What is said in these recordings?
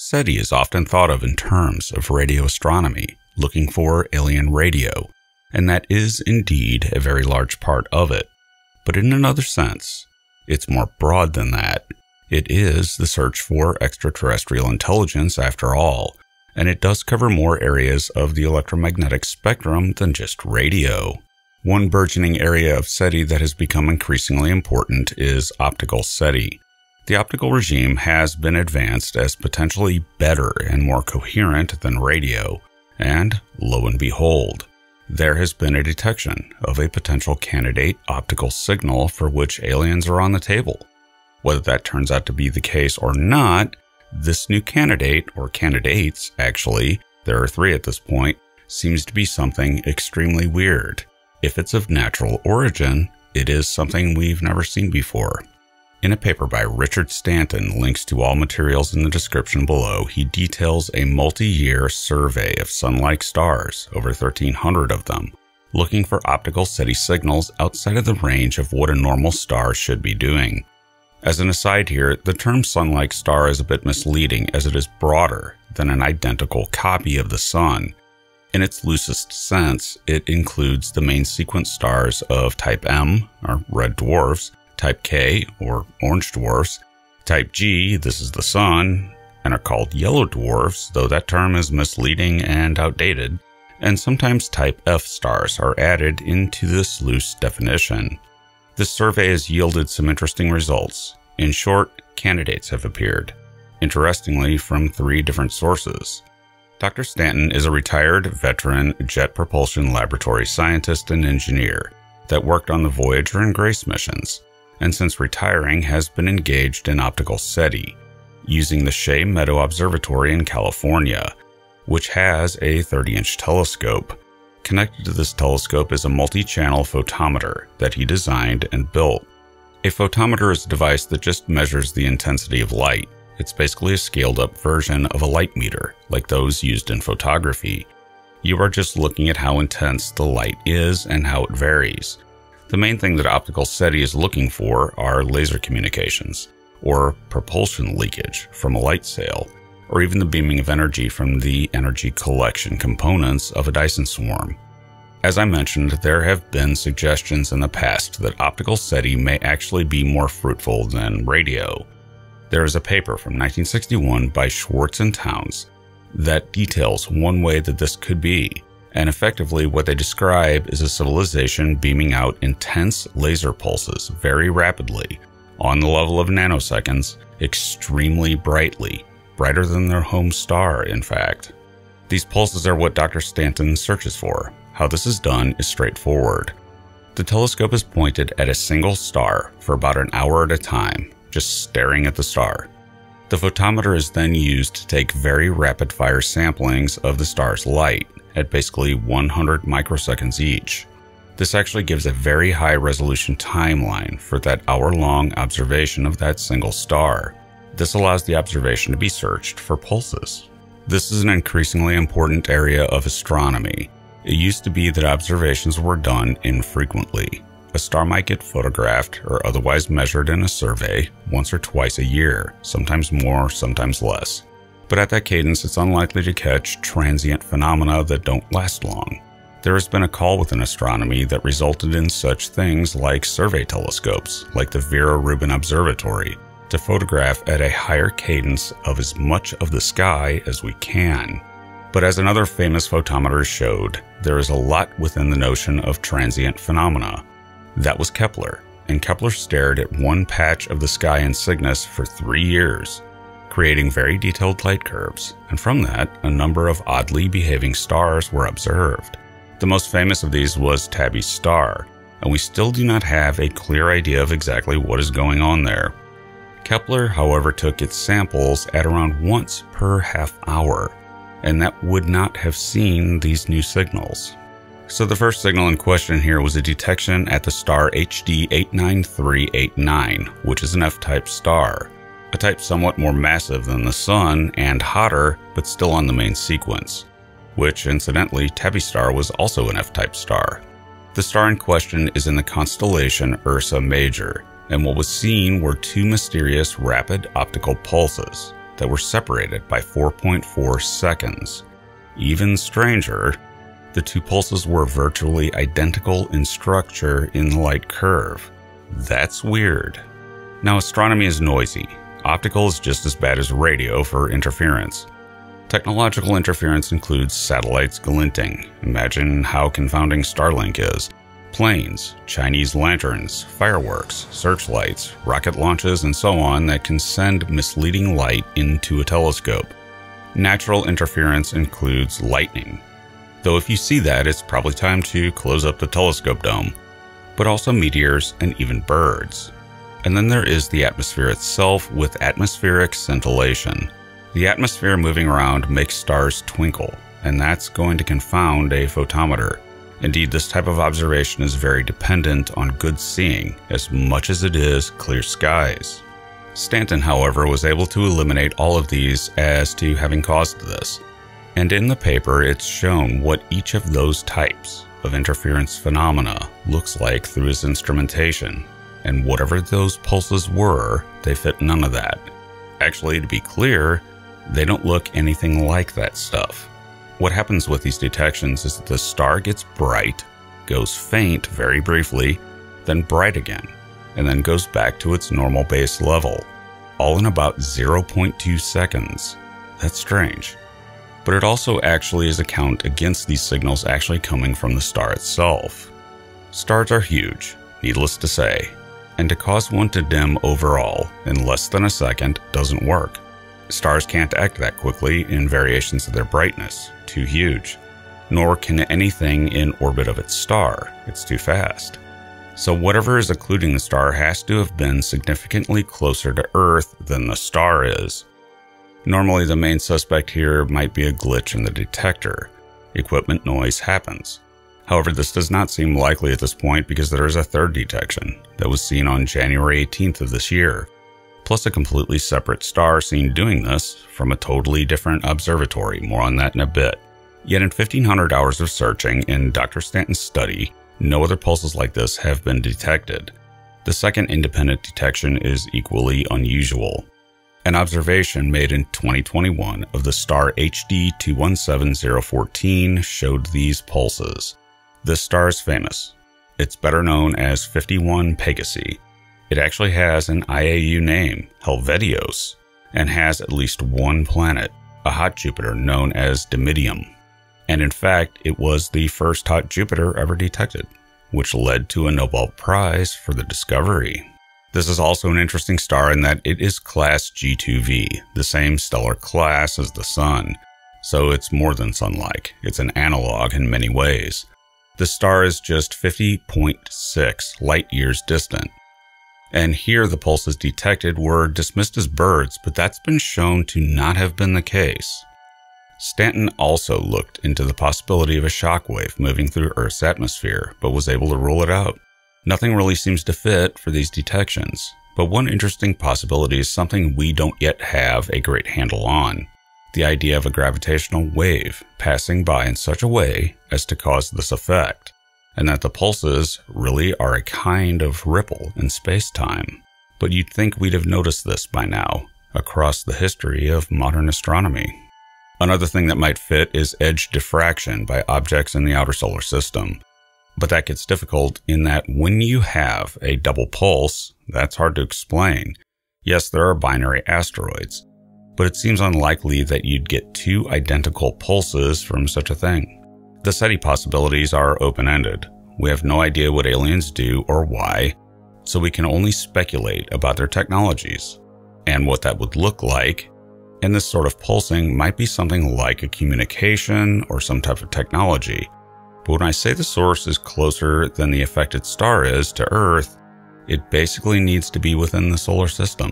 SETI is often thought of in terms of radio astronomy, looking for alien radio, and that is indeed a very large part of it. But in another sense, it's more broad than that. It is the search for extraterrestrial intelligence after all, and it does cover more areas of the electromagnetic spectrum than just radio. One burgeoning area of SETI that has become increasingly important is optical SETI. The optical regime has been advanced as potentially better and more coherent than radio, and lo and behold, there has been a detection of a potential candidate optical signal for which aliens are on the table. Whether that turns out to be the case or not, this new candidate, or candidates actually, there are three at this point, seems to be something extremely weird. If it's of natural origin, it is something we've never seen before. In a paper by Richard Stanton, links to all materials in the description below, he details a multi-year survey of sun-like stars, over 1,300 of them, looking for optical SETI signals outside of the range of what a normal star should be doing. As an aside here, the term sun-like star is a bit misleading as it is broader than an identical copy of the sun. In its loosest sense, it includes the main sequence stars of type M, or red dwarfs, type K, or orange dwarfs, type G, this is the sun, and are called yellow dwarfs, though that term is misleading and outdated, and sometimes type F stars are added into this loose definition. This survey has yielded some interesting results. In short, candidates have appeared, interestingly from three different sources. Dr. Stanton is a retired veteran Jet Propulsion Laboratory scientist and engineer that worked on the Voyager and Grace missions, and since retiring has been engaged in optical SETI, using the Shea Meadow Observatory in California, which has a 30-inch telescope. Connected to this telescope is a multi-channel photometer that he designed and built. A photometer is a device that just measures the intensity of light. It's basically a scaled-up version of a light meter, like those used in photography. You are just looking at how intense the light is and how it varies. The main thing that optical SETI is looking for are laser communications, or propulsion leakage from a light sail, or even the beaming of energy from the energy collection components of a Dyson swarm. As I mentioned, there have been suggestions in the past that optical SETI may actually be more fruitful than radio. There is a paper from 1961 by Schwartz and Townes that details one way that this could be, and effectively what they describe is a civilization beaming out intense laser pulses very rapidly, on the level of nanoseconds, extremely brightly, brighter than their home star, in fact. These pulses are what Dr. Stanton searches for. How this is done is straightforward. The telescope is pointed at a single star for about an hour at a time, just staring at the star. The photometer is then used to take very rapid-fire samplings of the star's light at basically 100 microseconds each. This actually gives a very high-resolution timeline for that hour-long observation of that single star. This allows the observation to be searched for pulses. This is an increasingly important area of astronomy. It used to be that observations were done infrequently. A star might get photographed or otherwise measured in a survey once or twice a year, sometimes more, sometimes less. But at that cadence, it's unlikely to catch transient phenomena that don't last long. There has been a call within astronomy that resulted in such things like survey telescopes, like the Vera Rubin Observatory, to photograph at a higher cadence of as much of the sky as we can. But as another famous photometer showed, there is a lot within the notion of transient phenomena. That was Kepler, and Kepler stared at one patch of the sky in Cygnus for 3 years, creating very detailed light curves, and from that, a number of oddly behaving stars were observed. The most famous of these was Tabby's star, and we still do not have a clear idea of exactly what is going on there. Kepler, however, took its samples at around once per half hour, and that would not have seen these new signals. So the first signal in question here was a detection at the star HD 89389, which is an F-type star, a type somewhat more massive than the sun and hotter, but still on the main sequence, which incidentally Tabby's star was also an F-type star. The star in question is in the constellation Ursa Major, and what was seen were two mysterious rapid optical pulses, that were separated by 4.4 seconds. Even stranger, the two pulses were virtually identical in structure in the light curve. That's weird. Now, astronomy is noisy. Optical is just as bad as radio for interference. Technological interference includes satellites glinting. Imagine how confounding Starlink is. Planes, Chinese lanterns, fireworks, searchlights, rocket launches, and so on that can send misleading light into a telescope. Natural interference includes lightning. Though if you see that, it's probably time to close up the telescope dome. But also meteors and even birds. And then there is the atmosphere itself with atmospheric scintillation. The atmosphere moving around makes stars twinkle, and that's going to confound a photometer. Indeed, this type of observation is very dependent on good seeing as much as it is clear skies. Stanton, however, was able to eliminate all of these as to having caused this. And in the paper, it's shown what each of those types of interference phenomena looks like through his instrumentation. And whatever those pulses were, they fit none of that. Actually, to be clear, they don't look anything like that stuff. What happens with these detections is that the star gets bright, goes faint very briefly, then bright again, and then goes back to its normal base level, all in about 0.2 seconds. That's strange. But it also actually is a count against these signals actually coming from the star itself. Stars are huge, needless to say, and to cause one to dim overall in less than a second doesn't work. Stars can't act that quickly in variations of their brightness, too huge. Nor can anything in orbit of its star, it's too fast. So whatever is occluding the star has to have been significantly closer to Earth than the star is. Normally the main suspect here might be a glitch in the detector. Equipment noise happens. However, this does not seem likely at this point because there is a third detection that was seen on January 18th of this year, plus a completely separate star seen doing this from a totally different observatory, more on that in a bit. Yet in 1,500 hours of searching in Dr. Stanton's study, no other pulses like this have been detected. The second independent detection is equally unusual. An observation made in 2021 of the star HD 217014 showed these pulses. This star is famous. It's better known as 51 Pegasi. It actually has an IAU name, Helvetios, and has at least one planet, a hot Jupiter known as Dimidium. And in fact, it was the first hot Jupiter ever detected, which led to a Nobel Prize for the discovery. This is also an interesting star in that it is class G2V, the same stellar class as the Sun. So it's more than Sun-like, it's an analog in many ways. The star is just 50.6 light-years distant. And here the pulses detected were dismissed as birds, but that's been shown to not have been the case. Stanton also looked into the possibility of a shockwave moving through Earth's atmosphere, but was able to rule it out. Nothing really seems to fit for these detections, but one interesting possibility is something we don't yet have a great handle on. The idea of a gravitational wave passing by in such a way as to cause this effect, and that the pulses really are a kind of ripple in space-time. But you'd think we'd have noticed this by now, across the history of modern astronomy. Another thing that might fit is edge diffraction by objects in the outer solar system. But that gets difficult in that when you have a double pulse, that's hard to explain. Yes, there are binary asteroids, but it seems unlikely that you'd get two identical pulses from such a thing. The SETI possibilities are open-ended. We have no idea what aliens do or why, so we can only speculate about their technologies and what that would look like, and this sort of pulsing might be something like a communication or some type of technology. But when I say the source is closer than the affected star is to Earth, it basically needs to be within the solar system.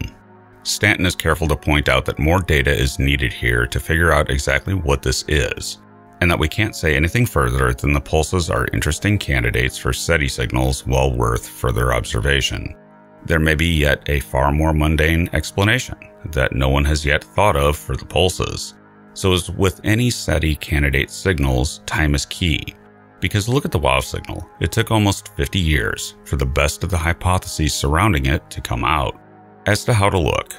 Stanton is careful to point out that more data is needed here to figure out exactly what this is, and that we can't say anything further than the pulses are interesting candidates for SETI signals well worth further observation. There may be yet a far more mundane explanation that no one has yet thought of for the pulses. So as with any SETI candidate signals, time is key. Because look at the Wow signal, it took almost 50 years for the best of the hypotheses surrounding it to come out. As to how to look,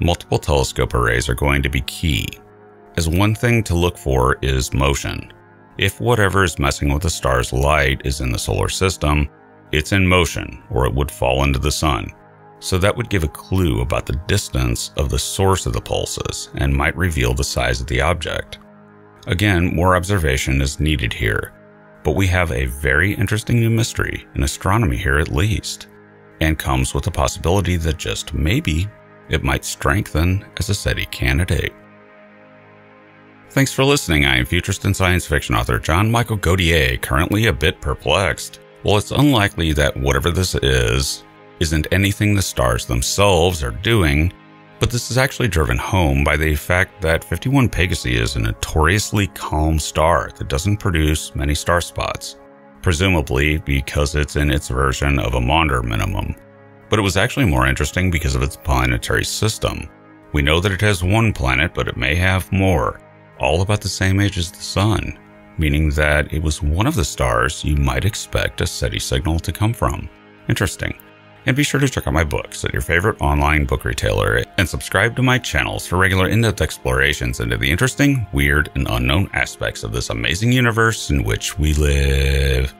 multiple telescope arrays are going to be key, as one thing to look for is motion. If whatever is messing with the star's light is in the solar system, it's in motion or it would fall into the sun. So that would give a clue about the distance of the source of the pulses and might reveal the size of the object. Again, more observation is needed here, but we have a very interesting new mystery in astronomy here at least, and comes with the possibility that just maybe it might strengthen as a SETI candidate. Thanks for listening. I am futurist and science fiction author John Michael Godier, currently a bit perplexed. Well, it's unlikely that whatever this is isn't anything the stars themselves are doing, but this is actually driven home by the fact that 51 Pegasi is a notoriously calm star that doesn't produce many star spots, presumably because it's in its version of a Maunder minimum. But it was actually more interesting because of its planetary system. We know that it has one planet, but it may have more, all about the same age as the sun, meaning that it was one of the stars you might expect a SETI signal to come from. Interesting. And be sure to check out my books at your favorite online book retailer and subscribe to my channels for regular in-depth explorations into the interesting, weird, and unknown aspects of this amazing universe in which we live.